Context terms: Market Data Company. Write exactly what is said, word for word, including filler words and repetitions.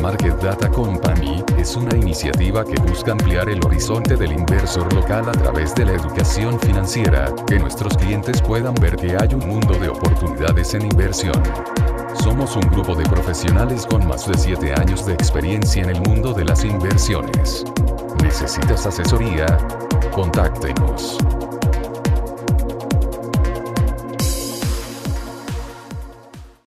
Market Data Company es una iniciativa que busca ampliar el horizonte del inversor local a través de la educación financiera, que nuestros clientes puedan ver que hay un mundo de oportunidades en inversión. Somos un grupo de profesionales con más de siete años de experiencia en el mundo de las inversiones. ¿Necesitas asesoría? Contáctenos.